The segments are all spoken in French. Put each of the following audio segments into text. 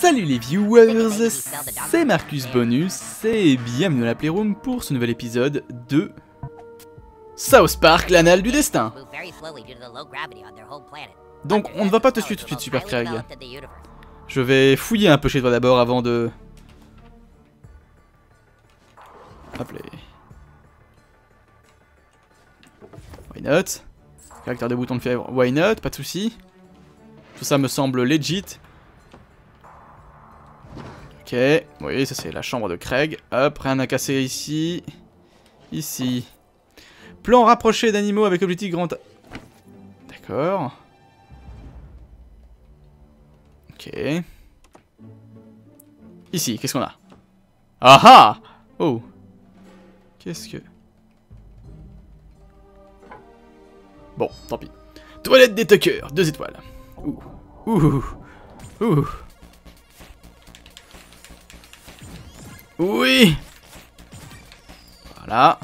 Salut les viewers, c'est Marcus Bonus et bienvenue dans la Playroom pour ce nouvel épisode de South Park, l'Annale du Destin. Donc on ne va pas te suivre tout de suite, Super Craig. Je vais fouiller un peu chez toi d'abord avant de... Appelez. Why not? Caractère de bouton de fièvre, why not? Pas de soucis. Tout ça me semble legit. Ok, oui, ça c'est la chambre de Craig. Hop, rien à casser ici. Ici. Plan rapproché d'animaux avec objectif grand... D'accord. Ok. Ici, qu'est-ce qu'on a? Ah ah! Oh! Qu'est-ce que... Bon, tant pis. Toilette des Tucker, 2 étoiles. Ouh. Ouh. Ouh. Oui. Voilà.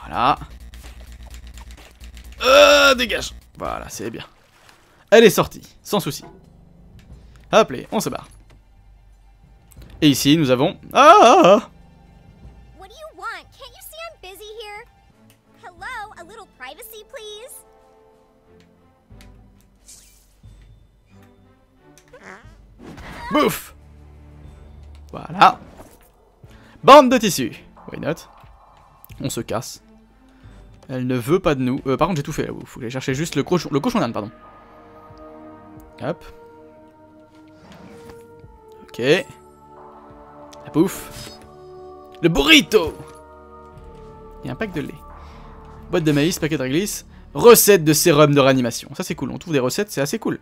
Voilà. Dégage. Voilà, c'est bien. Elle est sortie, sans souci. Hop, allez, on se barre. Et ici, nous avons... Ah! Bouf! Voilà. Bande de tissu. Why not? On se casse. Elle ne veut pas de nous. Par contre, j'ai tout fait là. Il faut aller chercher juste le cochon. Le cochon d'âne, pardon. Hop. Ok. La bouffe. Le burrito! Et un pack de lait. Boîte de maïs, paquet de réglisse. Recette de sérum de réanimation. Ça, c'est cool. On trouve des recettes, c'est assez cool.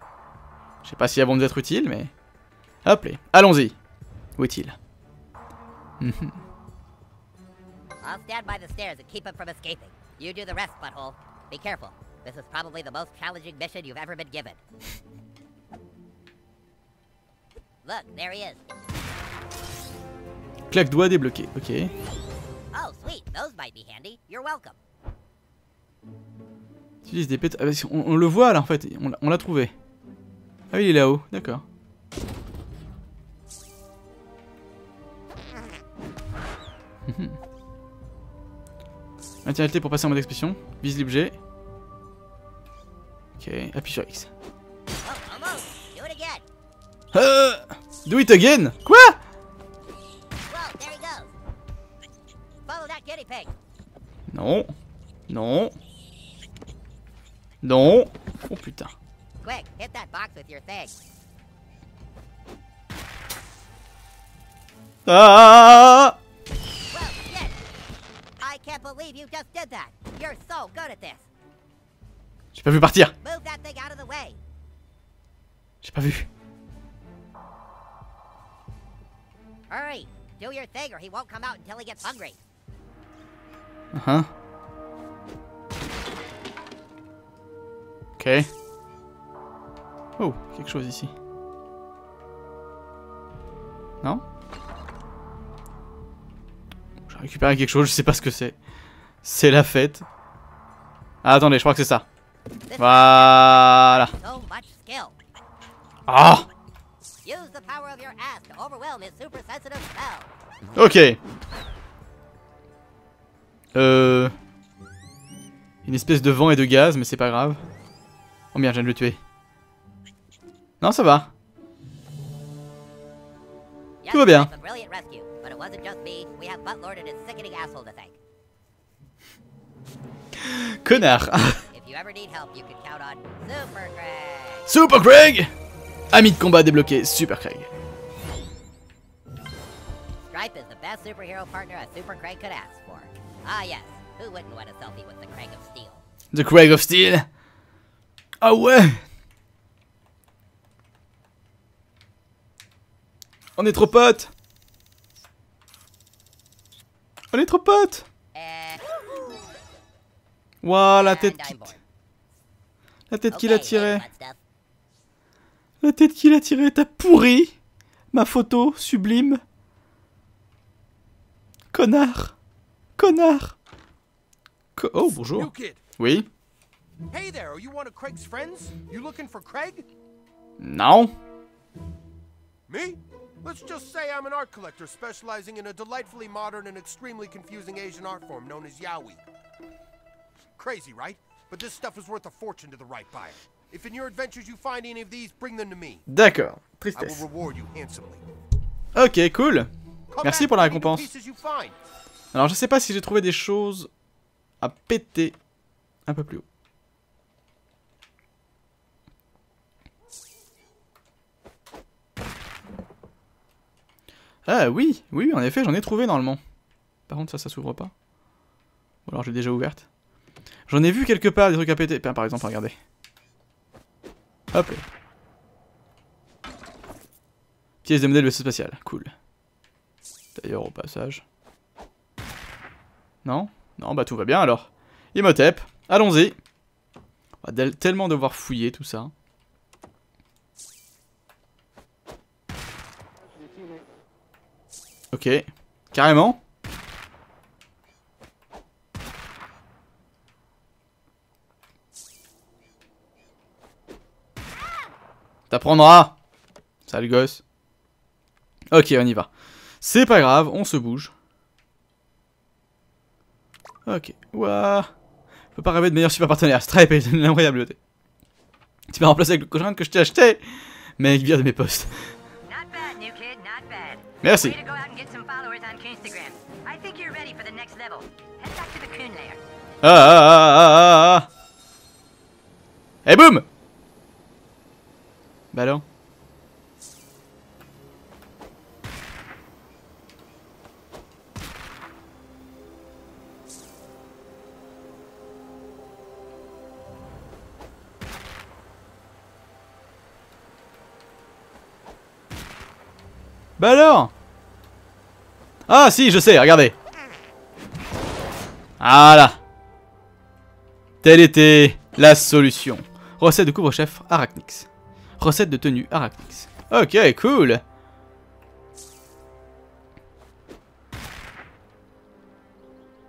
Je sais pas si elles vont nous être utiles, mais... Hop, les. Allons-y. Où est-il? Claque doigt débloqué, ok. Utilise des pétards. On le voit là en fait, on l'a trouvé. Ah oui, il est là-haut, d'accord. Maintien LT pour passer en mode expression. Vise l'objet. Ok, appuie sur X. Do it again. Quoi? Non. Non. Non. Oh putain. Ah! J'ai pas vu partir. J'ai pas vu. Uh-huh. Ok. Oh, quelque chose ici. Non? J'ai récupéré quelque chose, je sais pas ce que c'est. C'est la fête. Ah, attendez, je crois que c'est ça. Voilà. Ah. Ok. Une espèce de vent et de gaz, mais c'est pas grave. Oh merde, je viens de le tuer. Non, ça va. Tout va bien. Connard. Super Craig. Ami de combat débloqué, Super Craig. Stripe is the best superhero partner a Super Craig could ask for. Ah yes, who wouldn't want a selfie with the Craig of Steel? The Craig of Steel. Ah ouais. On est trop potes. On est trop potes. Waouh, la tête qui... La tête qu'il a tirée. La tête qu'il a tirée, t'as pourri ma photo sublime. Connard. Connard. Oh, bonjour. Oui. Hey there, are you one of Craig's friends? You looking for Craig? Non. Me? Let's just say I'm an art collector specializing in a delightfully modern and extremely confusing Asian art form known as Yaoi. Crazy, right? But this stuff is worth a fortune to the right buyer. If in your adventures you find any of these, bring them to me. D'accord. Tristesse. I will reward you handsomely. Ok, cool. Merci pour la récompense. Alors, je sais pas si j'ai trouvé des choses à péter un peu plus haut. Ah oui, oui, en effet, j'en ai trouvé normalement. Par contre, ça, ça s'ouvre pas. Ou alors, j'ai déjà ouverte. J'en ai vu quelque part des trucs à péter. Par exemple, regardez. Hop là. Pièce de modèle vaisseau spatial, cool. D'ailleurs, au passage. Non? Non, bah tout va bien alors. Imhotep, allons-y. On va tellement devoir fouiller tout ça. Ok, carrément. T'apprendras. Sale gosse. Ok, on y va. C'est pas grave, on se bouge. Ok, waouh. Je peux pas rêver de meilleur super partenaire. Stripe est une incroyable beauté. Tu m'as remplacé avec le cochon que je t'ai acheté, mais il vient de mes postes. Merci. Ah. Et boum. Bah alors. Bah alors. Ah si, je sais, regardez. Voilà. Telle était la solution. Recette de couvre-chef Arachnix. Recette de tenue Arachnix. Ok, cool.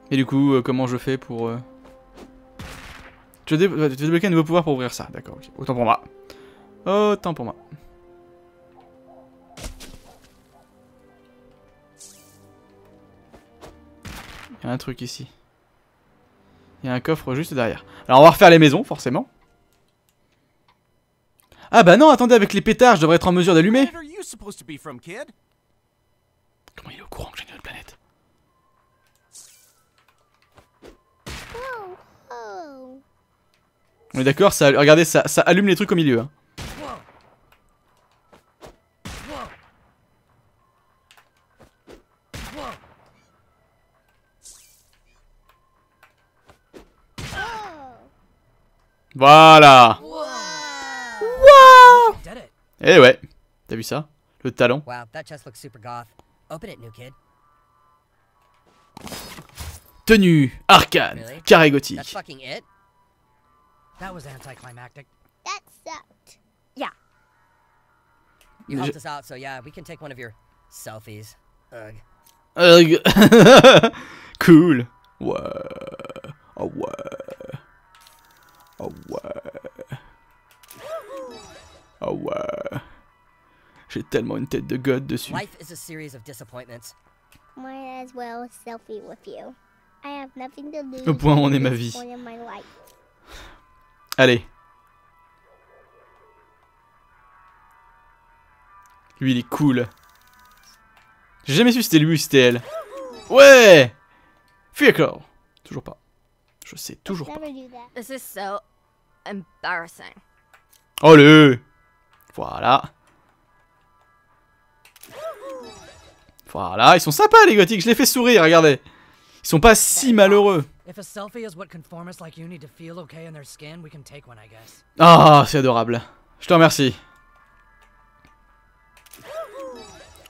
Et du coup, comment je fais pour... Tu débloques un nouveau pouvoir pour ouvrir ça. D'accord, ok. Autant pour moi. Autant pour moi. Il y a un truc ici. Il y a un coffre juste derrière. Alors on va refaire les maisons, forcément. Ah bah non, attendez, avec les pétards, je devrais être en mesure d'allumer. Comment il est au courant que j'ai une autre planète? On est d'accord, ça, regardez, ça allume les trucs au milieu. Hein. Voilà. Wow. Eh ouais, t'as vu ça? Le talent. Tenue arcane, carré gothique. Cool. Ouais. Oh ouais. Oh ouais. Oh ouais. J'ai tellement une tête de god dessus. Life is a series of disappointments. Might as well selfie with you. I have nothing to lose. Au point où on est ma vie. Allez. Lui il est cool. J'ai jamais su si c'était lui ou si c'était elle. Ouais. Fécaliseur. Toujours pas. Je sais toujours pas. This is so embarrassing. Allez! Voilà. Voilà, ils sont sympas les gothiques, je les fais sourire, regardez. Ils sont pas si malheureux. Ah, c'est adorable. Je te remercie.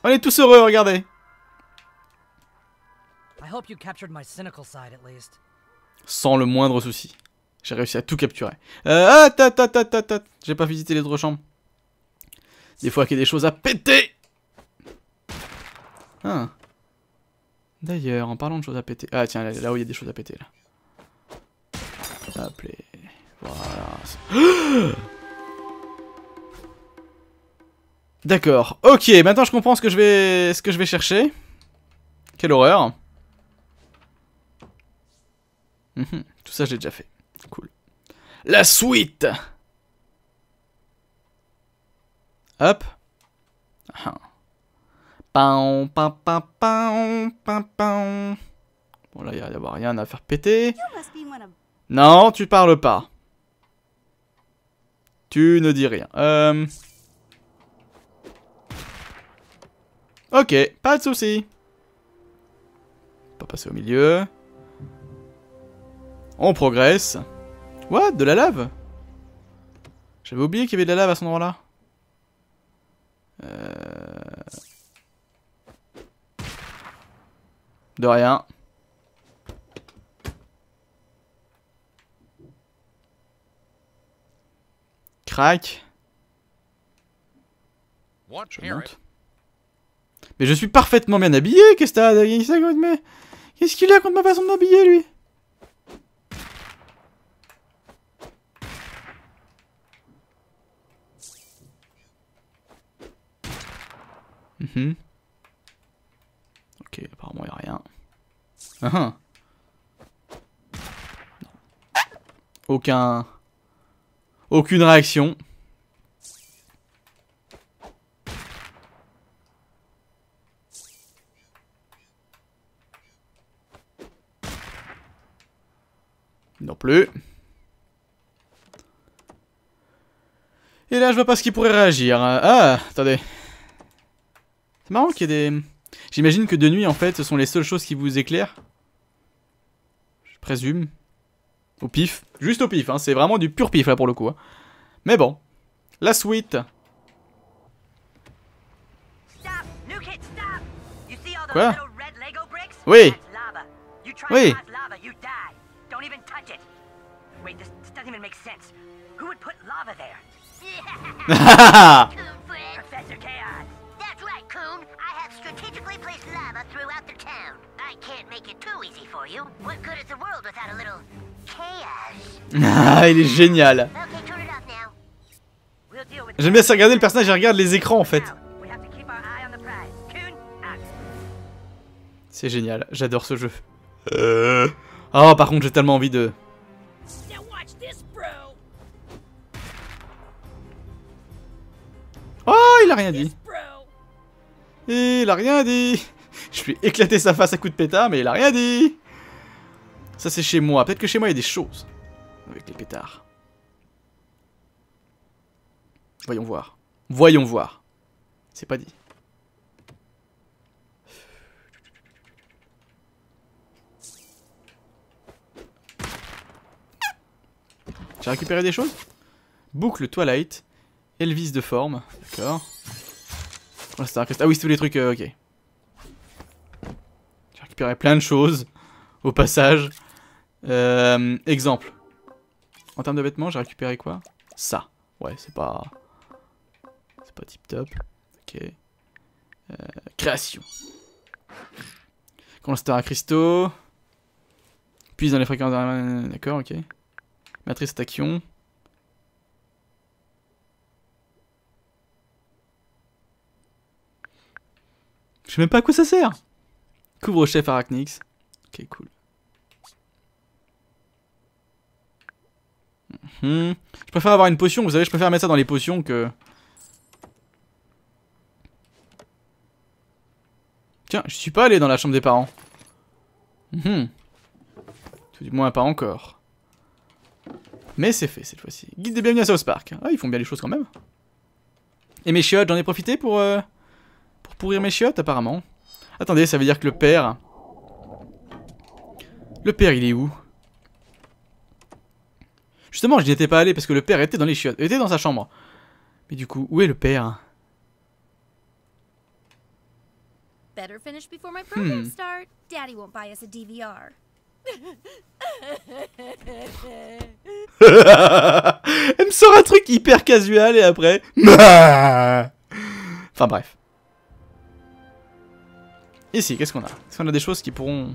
On est tous heureux, regardez. J'espère que tu as capturé mon côté cynique au moins. Sans le moindre souci. J'ai réussi à tout capturer. J'ai pas visité les autres chambres. Des fois qu'il y a des choses à péter. Ah. D'ailleurs, en parlant de choses à péter. Ah tiens, là où il y a des choses à péter là. Hop, voilà. D'accord. Ok, maintenant je comprends ce que je vais chercher. Quelle horreur. Tout ça, je l'ai déjà fait. Cool. La suite. Hop. Bon, là, il va y avoir rien à faire péter. Non, tu parles pas. Tu ne dis rien. Ok, pas de soucis. On peut passer au milieu. On progresse. What? De la lave? J'avais oublié qu'il y avait de la lave à cet endroit-là. De rien. Crac. Je monte. Mais je suis parfaitement bien habillé. Qu'est-ce qu'il a contre ma façon de m'habiller, lui? Ok, apparemment il n'y a rien. Aucune réaction. Non plus. Et là je vois pas ce qui pourrait réagir. Ah, attendez. C'est marrant qu'il y ait des... J'imagine que de nuit en fait ce sont les seules choses qui vous éclairent. Je présume. Au pif. Juste au pif, hein. C'est vraiment du pur pif là pour le coup. Hein. Mais bon. La suite. Quoi? Oui. Oui. Ah, il est génial. J'aime bien ça regarder le personnage, il regarde les écrans en fait. C'est génial, j'adore ce jeu. Oh, par contre j'ai tellement envie de... Oh, il a rien dit. Il a rien dit. Je lui ai éclaté sa face à coups de pétard, mais il a rien dit. Ça c'est chez moi. Peut-être que chez moi il y a des choses avec les pétards. Voyons voir. Voyons voir. C'est pas dit. J'ai récupéré des choses. Boucle Twilight. Elvis de forme. D'accord. Ah oui, c'est tous les trucs, ok. J'ai récupéré plein de choses, au passage. Exemple. En termes de vêtements, j'ai récupéré quoi? Ça. Ouais, c'est pas... C'est pas tip top. Ok. Création. Constat à cristaux. Puis dans les fréquences... D'accord, ok. Matrice à tachyon. Je sais même pas à quoi ça sert. Couvre-chef Arachnix. Ok, cool. Je préfère avoir une potion, vous savez, je préfère mettre ça dans les potions que... Tiens, je suis pas allé dans la chambre des parents. Tout du moins pas encore. Mais c'est fait cette fois-ci. Guide des bienvenus à South Park. Ah, ils font bien les choses quand même. Et mes chiottes, j'en ai profité pour... pourrir mes chiottes apparemment. Attendez, ça veut dire que le père... Le père il est où? Justement je n'y étais pas allé parce que le père était dans les chiottes, était dans sa chambre. Mais du coup, où est le père? Elle me sort un truc hyper casual et après... Enfin bref. Ici, qu'est-ce qu'on a? Est-ce qu'on a des choses qui pourront...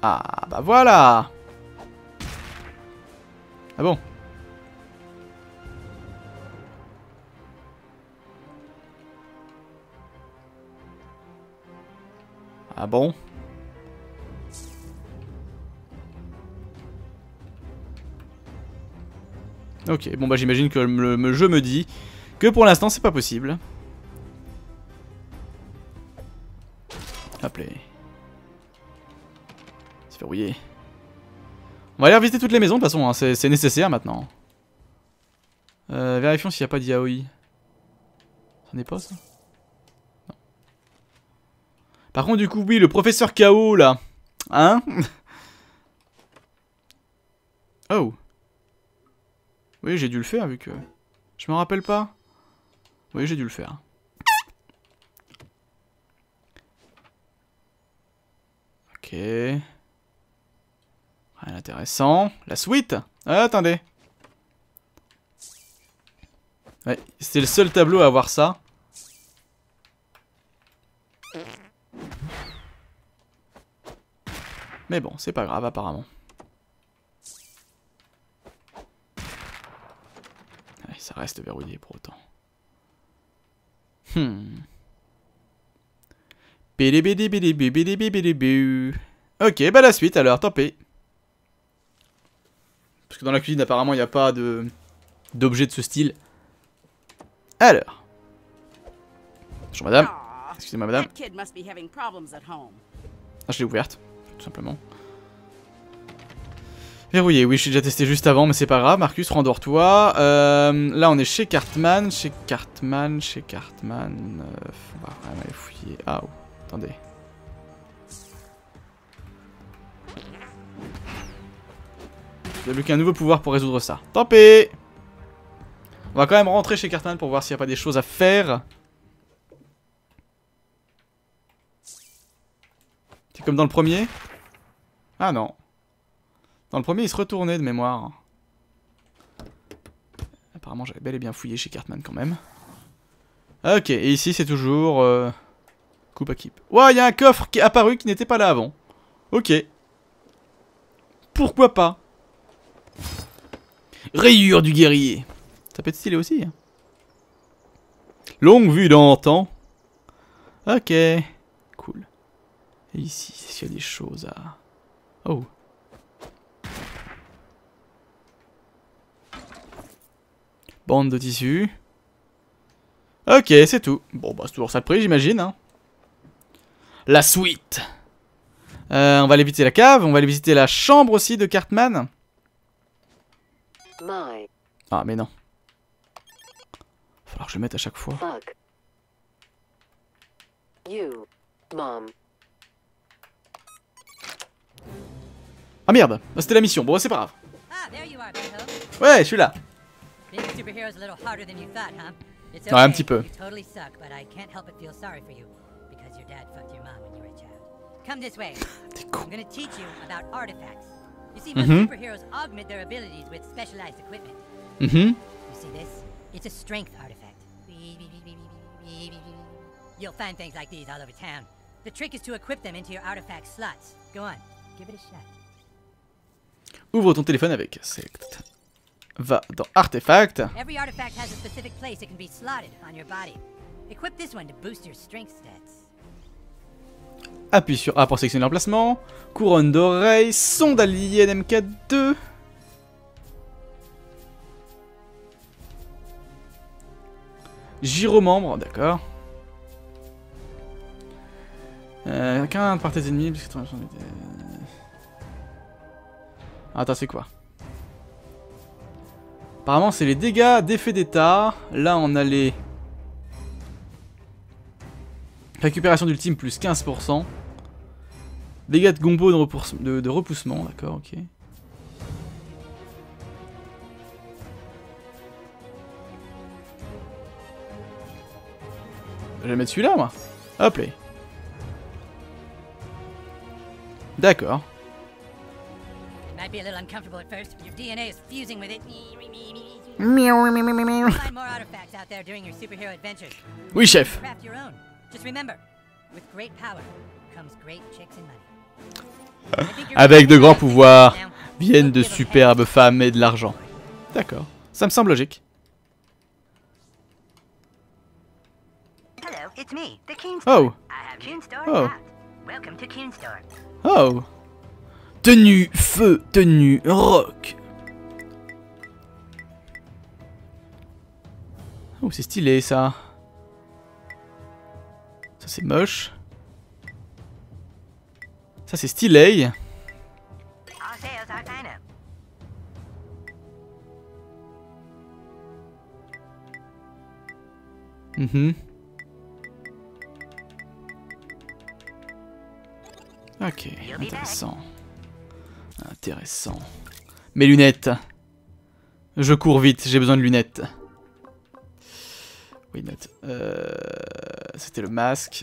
Ah, bah voilà! Ah bon? Ah bon? Ok, bon bah j'imagine que le jeu me dit que pour l'instant c'est pas possible. Appelez. C'est verrouillé. On va aller visiter toutes les maisons de toute façon, hein. C'est nécessaire maintenant. Vérifions s'il n'y a pas de yaoi. Ça n'est pas ça? Non. Par contre du coup oui, le professeur KO là. Hein? Oh. Oui, j'ai dû le faire vu que... Je me rappelle pas. Oui, j'ai dû le faire. Ok. Rien d'intéressant. La suite. Ah, attendez. Ouais, c'était le seul tableau à avoir ça. Mais bon, c'est pas grave apparemment. Ça reste verrouillé pour autant. Ok, bah la suite alors, tant pis. Parce que dans la cuisine, apparemment, il n'y a pas d'objet de ce style. Alors. Bonjour madame. Excusez-moi madame. Ah, je l'ai ouverte, tout simplement. Verrouillé, oui, je l'ai déjà testé juste avant, mais c'est pas grave. Marcus, rendors-toi. Là, on est chez Cartman. On va vraiment aller fouiller. Ah, oh, attendez. Il n'y a plus qu'un nouveau pouvoir pour résoudre ça. Tant pis. On va quand même rentrer chez Cartman pour voir s'il n'y a pas des choses à faire. C'est comme dans le premier? Ah non. Dans le premier, il se retournait de mémoire. Apparemment, j'avais bel et bien fouillé chez Cartman quand même. Ok, et ici, c'est toujours... coupe à keep. Ouah, il y a un coffre qui est apparu qui n'était pas là avant. Ok. Pourquoi pas? Rayure du guerrier. Ça peut être stylé aussi. Hein. Longue vue d'antan. Ok. Cool. Et ici, est-ce qu'il y a des choses à... Oh. Bande de tissu. Ok, c'est tout. Bon, bah c'est toujours ça de prix, j'imagine. Hein. La suite. On va aller visiter la cave. On va aller visiter la chambre aussi de Cartman. Ah, mais non. Il va falloir que je mette à chaque fois. Ah merde, bah, c'était la mission. Bon, bah, c'est pas grave. Ouais, je suis là. Ouais, un petit peu. T'es con. Ouvre ton téléphone avec secte. Va dans artefact. Appuie sur A pour sélectionner l'emplacement. Couronne d'oreille, sonde alien MK2. Gyromembre, d'accord. Qu'un par tes ennemis. Attends, c'est quoi? Apparemment, c'est les dégâts d'effet d'état. Là, on a les... Récupération d'ultime plus 15%. Dégâts de gombo de repoussement. D'accord, ok. Je vais mettre celui-là, moi. Hop là. D'accord. Oui, chef. Avec de grands pouvoirs viennent de superbes femmes et de l'argent. D'accord, ça me semble logique. Oh. Oh. Welcome to Coonstar. Oh. Tenue feu, tenue rock. Oh, c'est stylé ça. Ça c'est moche. Ça c'est stylé. Mhm. Ok, intéressant. Intéressant. Mes lunettes. Je cours vite, j'ai besoin de lunettes. Oui, note. C'était le masque.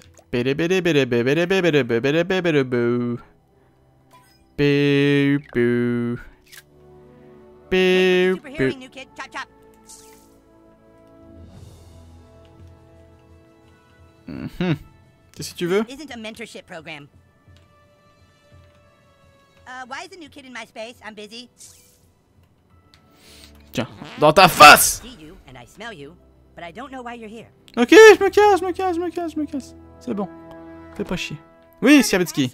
Si tu veux. Tiens, dans ta face. Ok, je me casse. C'est bon. Fais pas chier. Oui, Siavetsky.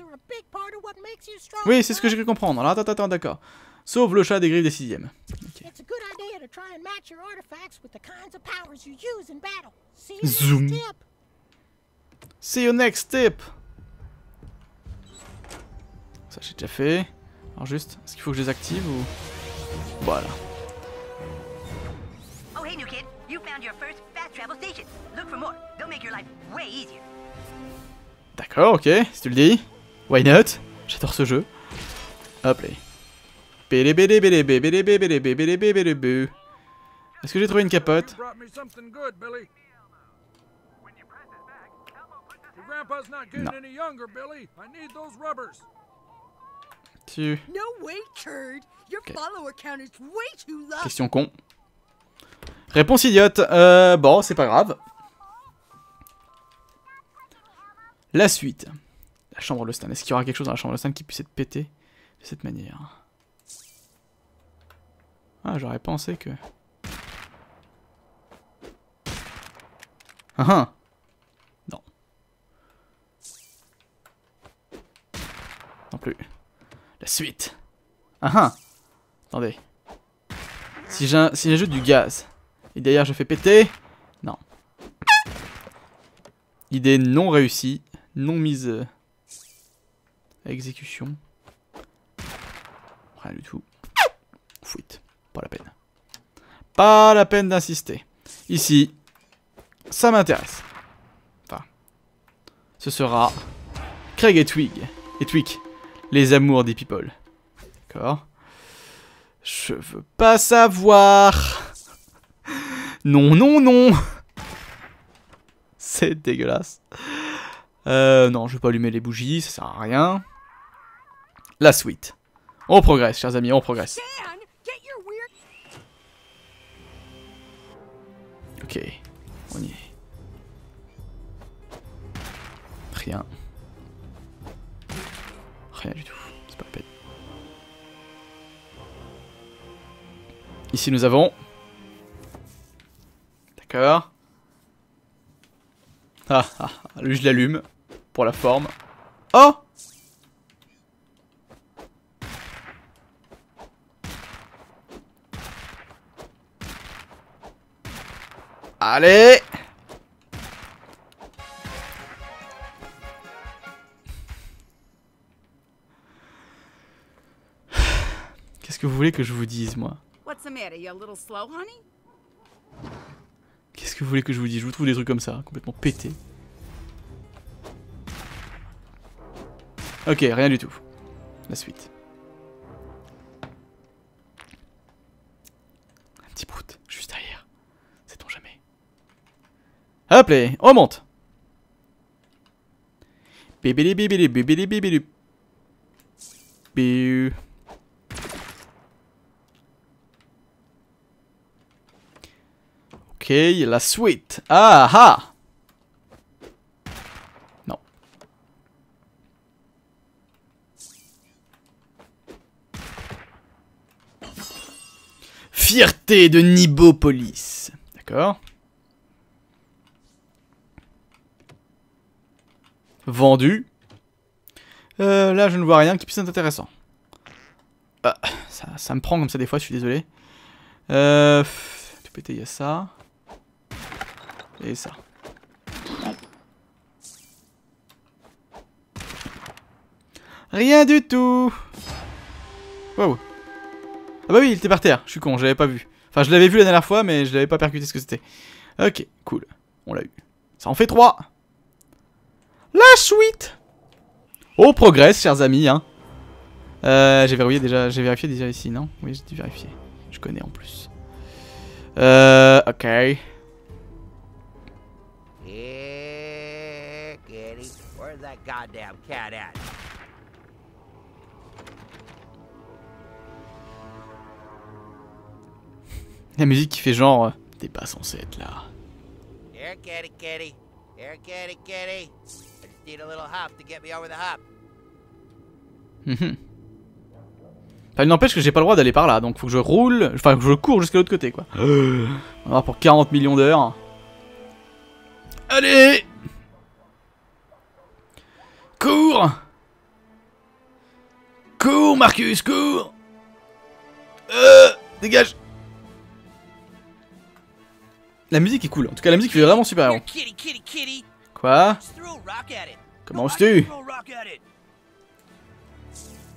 Oui, c'est ce que j'ai cru comprendre. Alors, attends, d'accord. Sauve le chat des griffes des 6e. Okay. Zoom. See you next tip. Ça j'ai déjà fait. Alors juste, est-ce qu'il faut que je les active ou... Voilà. D'accord, ok, si tu le dis. Why not? J'adore ce jeu. Hop là. Est-ce que j'ai trouvé une capote? Non. Tu... Okay. Question con. Réponse idiote. Bon, c'est pas grave. La suite. La chambre de Stan. Est-ce qu'il y aura quelque chose dans la chambre de Stan qui puisse être pété de cette manière? Ah, j'aurais pensé que... Ah. Non. Non plus. La suite. Attendez. Si j'ajoute du gaz et derrière je fais péter... Non. Idée non réussie, non mise à exécution. Rien du tout. Fuite. Pas la peine. Pas la peine d'insister. Ici, ça m'intéresse. Enfin, ce sera Craig et Tweek. Les amours des people. D'accord. Je veux pas savoir. Non. C'est dégueulasse. Non, je vais pas allumer les bougies, ça sert à rien. La suite. On progresse, chers amis, on progresse. Ok, on y est. Rien. Rien du tout, c'est pas la peine. Ici nous avons... D'accord. Lui je l'allume. Pour la forme. Oh! Allez! Qu'est-ce que vous voulez que je vous dise, moi? Qu'est-ce que vous voulez que je vous dise? Je vous trouve des trucs comme ça, complètement pétés. Ok, rien du tout. La suite. Un petit prout, juste derrière. Sait-on jamais. Hop là, on monte. Ok, la suite. Non. Fierté de Nibopolis. D'accord. Vendu. Là, je ne vois rien qui puisse être intéressant. Ah, ça me prend comme ça des fois, je suis désolé. Tout pété, il y a ça. Et ça. Rien du tout. Wow. Ah bah oui, il était par terre. Je suis con, je l'avais pas vu. Enfin, je l'avais vu la dernière fois, mais je l'avais pas percuté ce que c'était. Ok, cool. On l'a eu. Ça en fait 3. La suite. On progresse, chers amis, hein. J'ai vérifié déjà ici, non? Oui, j'ai dû vérifier. Je connais en plus. Ok. Yeah, kitty. Where's that goddamn cat at? La musique qui fait genre, t'es pas censé être là. Here, kitty, kitty. Here, kitty, kitty. I just need a little hop to get me over the hop. Enfin, il n'empêche que j'ai pas le droit d'aller par là, donc faut que je roule, enfin que je cours jusqu'à l'autre côté, quoi. On va pour 40 millions d'heures. Allez! Cours! Cours, Marcus, cours! Dégage! La musique est cool, en tout cas la musique fait vraiment super héros. Quoi? Comment es-tu?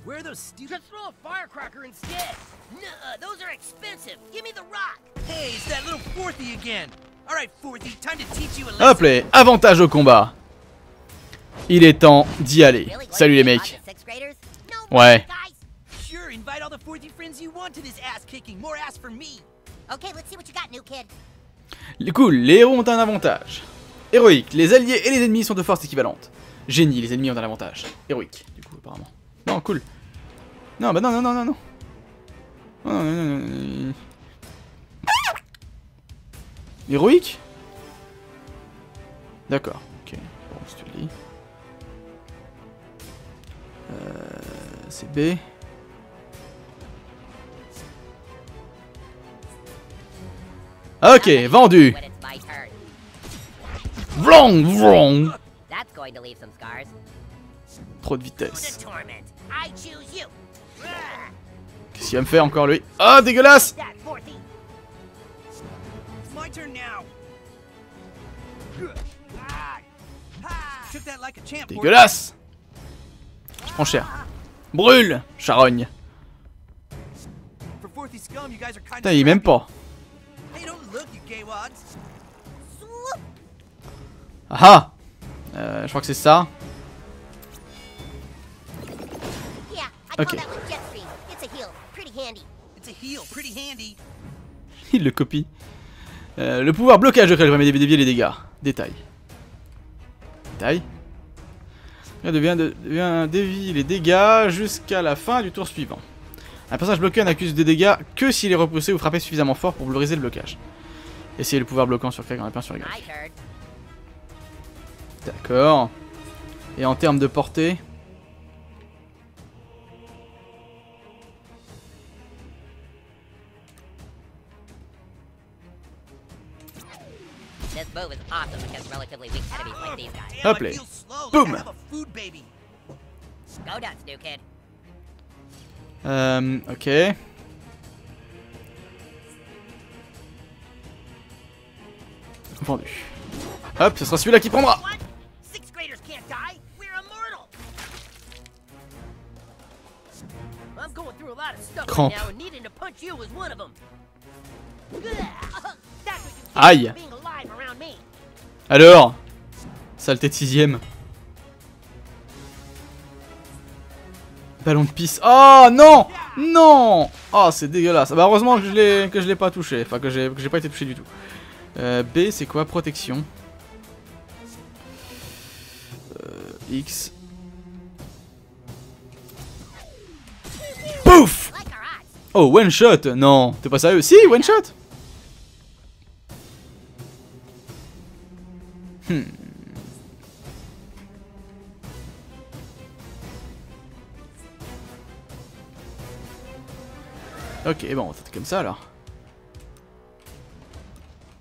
Where are those stupid? Just throw a firecracker instead. Nuh-uh, those are expensive. Give me the rock. Hey, it's that little Forthy again. All right, Forthy, time to teach you a lesson. Hop les, avantage au combat. Il est temps d'y aller. Salut les mecs. Ouais. Sure, invite all the Forthy friends you want to this ass kicking. More ass for me. Okay, let's see what you got, new kid. Cool, les héros ont un avantage. Héroïque, les alliés et les ennemis sont de force équivalente. Génie, les ennemis ont un avantage. Héroïque, du coup apparemment. Non, cool. Non, bah non, non, non, non, non. Non, non, non, non, non. Héroïque ? D'accord, ok. Bon, si tu le dis. C'est B. Ok, vendu. Vrong, vrong. Trop de vitesse. Qu'est-ce qu'il va me faire encore lui? Ah, dégueulasse! Dégueulasse! Je prends cher. Brûle, charogne. Putain, il m'aime pas. Ah ah! Je crois que c'est ça. Ok. Il le copie. Le pouvoir blocage de Craig permet d'éviter les dégâts. Détail. Détail. Il devient dévier les dégâts jusqu'à la fin du tour suivant. Un personnage bloqué n'accuse des dégâts que s'il est repoussé ou frappé suffisamment fort pour briser le blocage. Essayez le pouvoir bloquant sur Craig en appuyant sur Y. D'accord. Et en termes de portée. Hop là. Boum. Ok. Vendu. Hop, ce sera celui-là qui prendra. Crampe. Aïe. Alors, saleté de 6ème. Ballon de pisse. Oh non! Non! Oh, c'est dégueulasse. Bah, heureusement que je l'ai pas touché. Enfin, que j'ai pas été touché du tout. B, c'est quoi? Protection. X. Pouf! Oh, one shot! Non, t'es pas sérieux? Si, one shot! Ok, bon, on va tenter comme ça alors.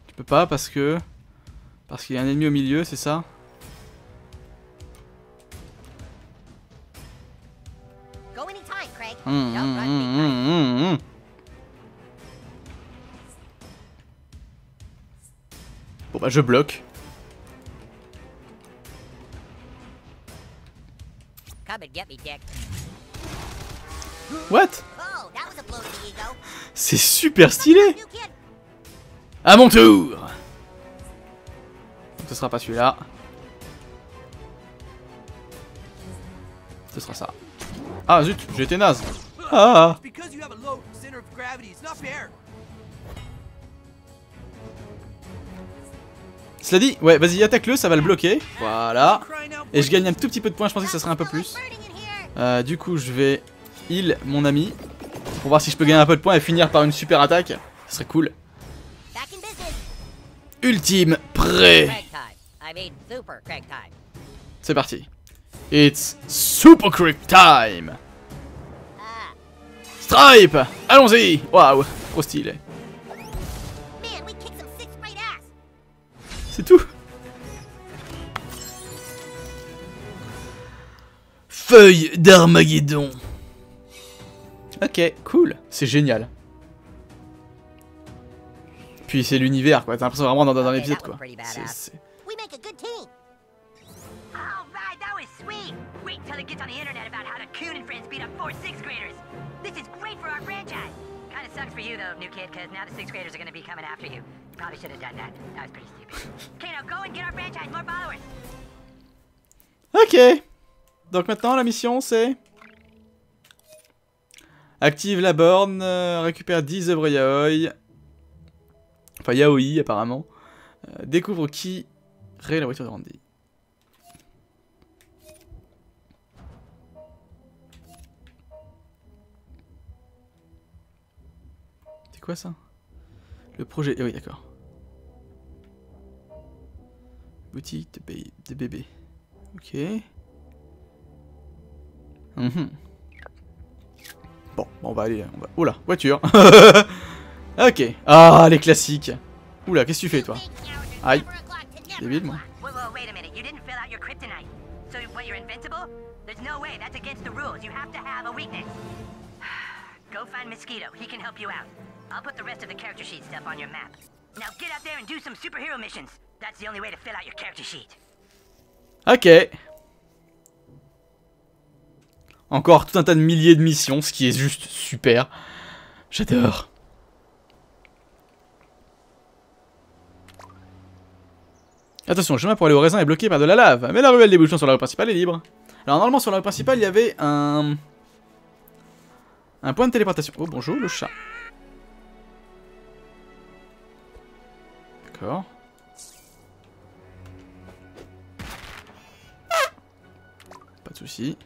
Tu peux pas parce que. Parce qu'il y a un ennemi au milieu, c'est ça? Bon bah je bloque. What? C'est super stylé. À mon tour. Ce sera pas celui-là. Ce sera ça. Ah zut, j'ai été naze. Ah. Cela dit, ouais, vas-y, attaque-le, ça va le bloquer. Voilà. Et je gagne un tout petit peu de points, je pensais que ça serait un peu plus. Du coup, je vais heal mon ami. Pour voir si je peux gagner un peu de points et finir par une super attaque. Ça serait cool. Ultime prêt. C'est parti. It's Super Craig Time. Stripe. Allons-y. Waouh, trop stylé. C'est tout. Feuille d'Armageddon. Ok, cool. C'est génial. Puis c'est l'univers, quoi. T'as l'impression vraiment dans un épisode, quoi. C'est... Ok. Donc maintenant la mission c'est... Active la borne, récupère 10 œuvres yaoi. Enfin yaoi apparemment. Découvre qui crée la voiture de Randy. C'est quoi ça? Le projet... Ah oui d'accord. Boutique de bébé. Ok. Mmh. Bon, on va aller... On va... Oula, voiture. Ok. Ah, les classiques. Oula, qu'est-ce que tu fais, toi? Aïe. Débile, moi. Ok. Encore tout un tas de milliers de missions, ce qui est juste super. J'adore. Attention, le chemin pour aller au raisin est bloqué par de la lave, mais la ruelle débouchant sur la rue principale est libre. Alors normalement sur la rue principale, il y avait un point de téléportation. Oh bonjour, le chat. D'accord. Pas de soucis.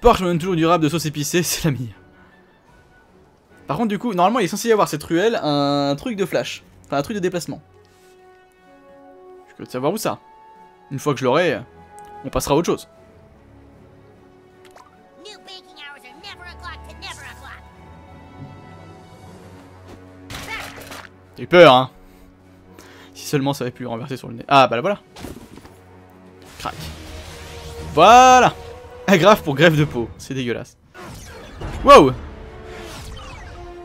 Porsche me donne toujours du rap de sauce épicée, c'est la mie. Par contre du coup, normalement il est censé y avoir cette ruelle, un truc de flash. Enfin un truc de déplacement. Je veux savoir où ça. Une fois que je l'aurai, on passera à autre chose. J'ai eu peur hein. Si seulement ça avait pu renverser sur le nez. Ah bah voilà. Crac. Voilà. Agrafe pour grève de peau, c'est dégueulasse. Wow!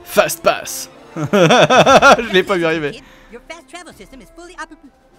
Fast pass! Je l'ai pas vu arriver. Hop,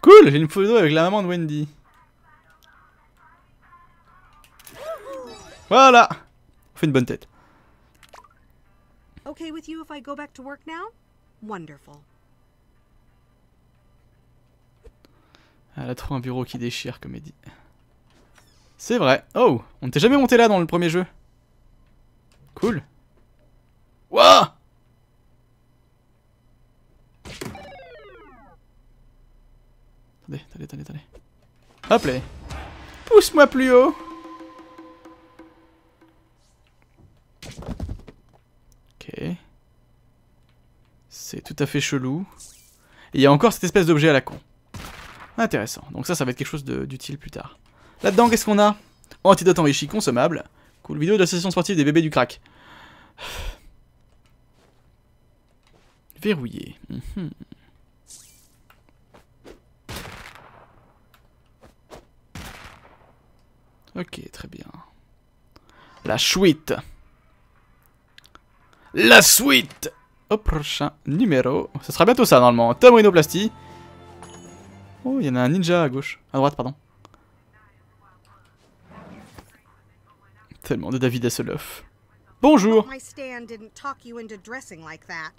Cool, j'ai une photo avec la maman de Wendy. Voilà. On fait une bonne tête. Okay with you if I go back to work now? Wonderful. Elle a trop un bureau qui déchire, comédie. C'est vrai. Oh, on n'était jamais monté là dans le premier jeu. Cool. Wouah! Attendez, attendez, attendez, attendez. Hop là. Pousse-moi plus haut. Ok. C'est tout à fait chelou. Et il y a encore cette espèce d'objet à la con. Intéressant. Donc ça va être quelque chose d'utile plus tard. Là-dedans, qu'est-ce qu'on a? Antidote enrichi consommable. Cool vidéo de l'association sportive des bébés du crack. Verrouillé. Ok, très bien. La suite. La suite. Au prochain numéro. Ça sera bientôt ça, normalement. Tamorinoplastie. Oh, il y en a un ninja à gauche. À droite, pardon. Tellement de David Hasselhoff. Bonjour. My Stan didn't talk you into dressing like that.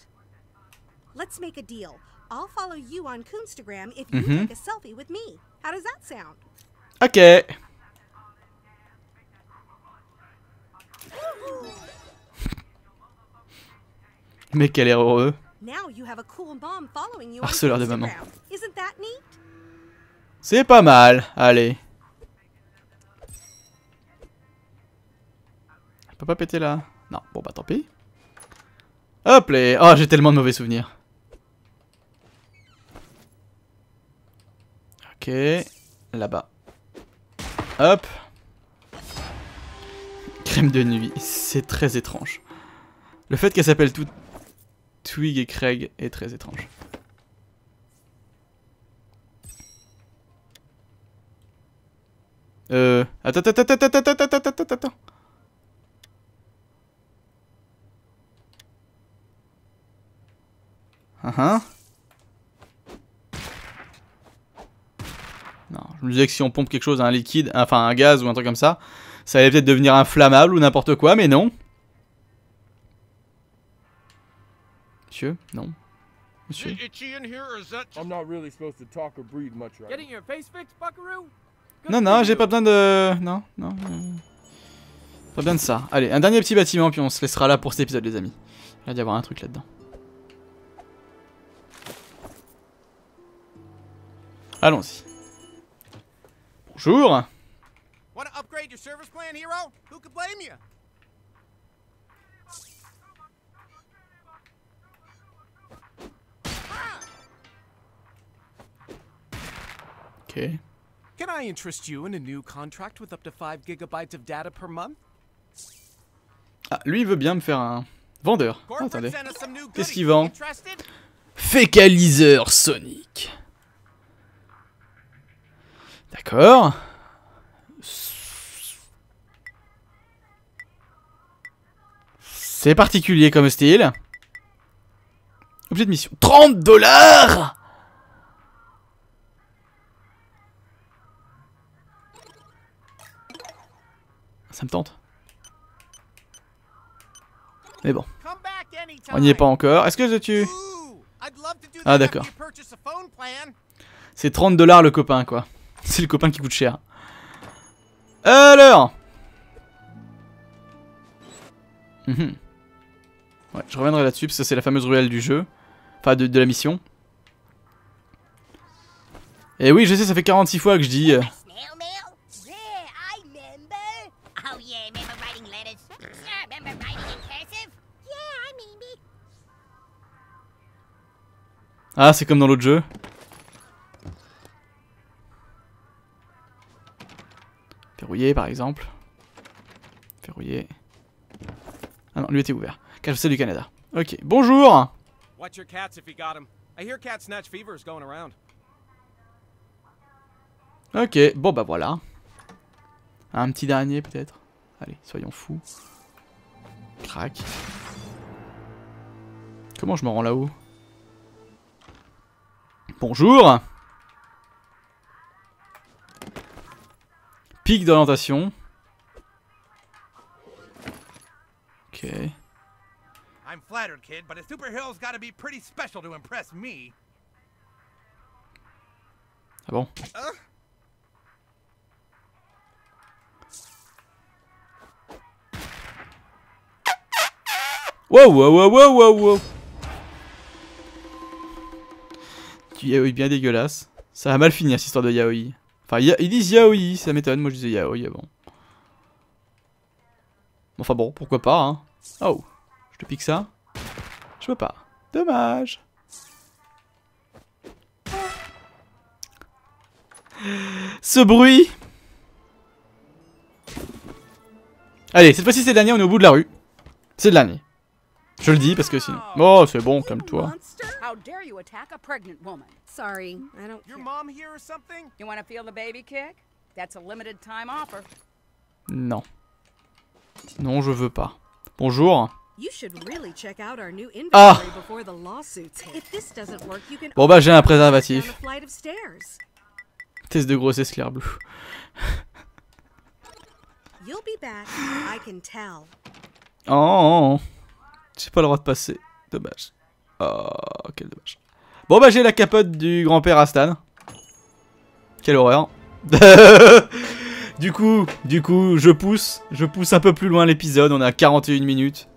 Let's make a deal. I'll follow you on Coonstagram if you take a selfie with me. How does that sound? Ok. Mais quel air heureux. Harceleur de maman. C'est pas mal. Allez. Je peux pas péter là. Non, bon bah tant pis. Hop les. Oh, j'ai tellement de mauvais souvenirs. Ok. Là-bas. Hop. Crème de nuit. C'est très étrange. Le fait qu'elle s'appelle tout... Tweek et Craig est très étrange. Attends. Non, je me disais que si on pompe quelque chose, un liquide, enfin un gaz ou un truc comme ça, ça allait peut-être devenir inflammable ou n'importe quoi, mais non. Monsieur? Non. Monsieur? Non, non, j'ai pas besoin de... Non, non. Pas besoin de ça. Allez, un dernier petit bâtiment, puis on se laissera là pour cet épisode, les amis. Il a d'y avoir un truc là-dedans. Allons-y. Bonjour. Okay. Can I interest you in a new contract with up to 5 gigabytes of data per month? Ah, lui il veut bien me faire un vendeur. Oh, attendez. Qu'est-ce qu'il vend? Fécaliseur Sonic. D'accord. C'est particulier comme style. Objet de mission. 30 $. Ça me tente. Mais bon. On n'y est pas encore. Est-ce que je le tue? Ah d'accord. C'est 30 $ le copain quoi. C'est le copain qui coûte cher. Alors ouais, je reviendrai là-dessus parce que c'est la fameuse ruelle du jeu. Enfin de la mission. Et oui je sais, ça fait 46 fois que je dis... Ah, c'est comme dans l'autre jeu. Verrouillé, par exemple. Verrouillé. Ah non, lui était ouvert. Car je sais du Canada. Ok, bonjour. Ok, bon bah voilà. Un petit dernier peut-être. Allez, soyons fous. Crac. Comment je me rends là-haut? Bonjour. Pic d'orientation. Ok. Ah bon? Wow. Yaoi bien dégueulasse. Ça va mal finir cette histoire de Yaoi. Enfin, ils disent yaoi, ça m'étonne, moi je disais yaoi avant. Enfin bon, pourquoi pas, hein. Oh, je te pique ça. Je peux pas. Dommage. Ce bruit. Allez, cette fois-ci c'est le dernier, on est au bout de la rue. C'est le dernier. Je le dis parce que sinon... Oh, c'est bon, calme-toi. How dare you attack a pregnant woman? Sorry, I don't. Your mom here or something? You want to feel the baby kick? That's a limited time offer. Non. Non, je veux pas. Bonjour. You should really check out our new inventory before the lawsuits. If this doesn't work, you can. Bon bah j'ai un préservatif. Test de grossesse clair bleu. You'll be back. I can tell. Oh. J'ai pas le droit de passer. Dommage. Oh, quel dommage. Bon bah j'ai la capote du grand-père à Stan. Quelle horreur. Du coup, je pousse un peu plus loin l'épisode, on est à 41 minutes.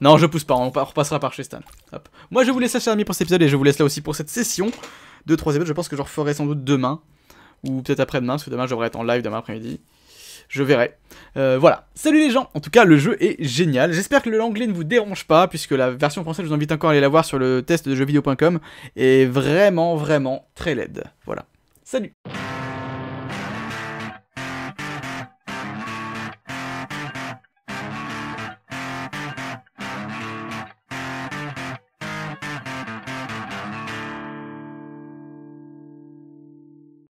Non, je pousse pas, on repassera par chez Stan. Hop. Moi je vous laisse ça, chers amis, pour cet épisode, et je vous laisse là aussi pour cette session de 3 épisodes. Je pense que je referai sans doute demain, ou peut-être après-demain, parce que demain je devrais être en live demain après-midi. Je verrai. Voilà. Salut les gens. En tout cas, le jeu est génial. J'espère que l'anglais ne vous dérange pas, puisque la version française, je vous invite encore à aller la voir sur le test de jeuxvideo.com, est vraiment, vraiment très laide. Voilà. Salut.